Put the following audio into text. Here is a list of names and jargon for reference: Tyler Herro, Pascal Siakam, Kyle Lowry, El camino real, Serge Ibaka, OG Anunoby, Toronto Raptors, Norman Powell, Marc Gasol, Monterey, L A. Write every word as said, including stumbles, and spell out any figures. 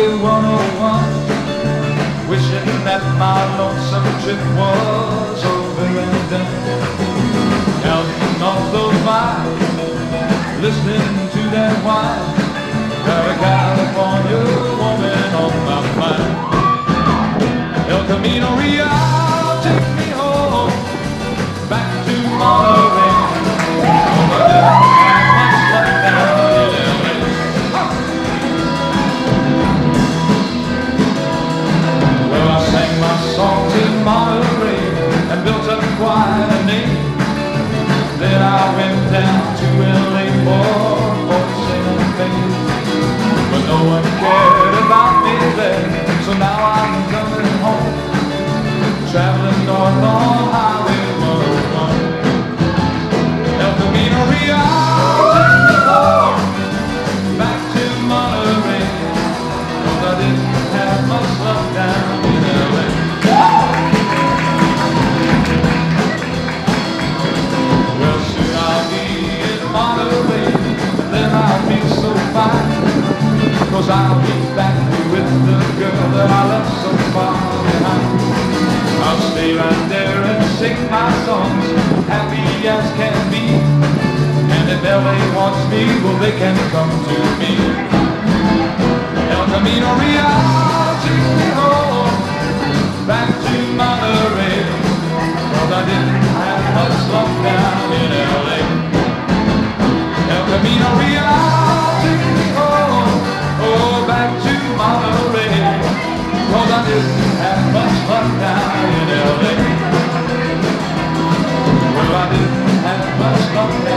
Highway one oh one, wishing that my lonesome trip was over and done. Counting all those miles, listening to that whine, got a California woman on my mind. El Camino Real, take me home, back to Monterey. Oh my God. So now I'm coming home, traveling north on Highway one oh one. El Camino Real, take me home, back to Monterey, 'cause I didn't have much love down in L A. Well, soon I'll be in Monterey, and then I'll be so fine, 'cause I'll be back with the girl that I love so far behind. I'll stay right there and sing my songs, happy as can be. And if L A wants me, well, they can come to me. El Camino Real, take me home, back to Monterey, 'cause I didn't have much luck down in L A. El Camino Real, take me home, oh, back to Monterey, 'cause I didn't have much luck down in L A. Well, I didn't have much luck down in L A.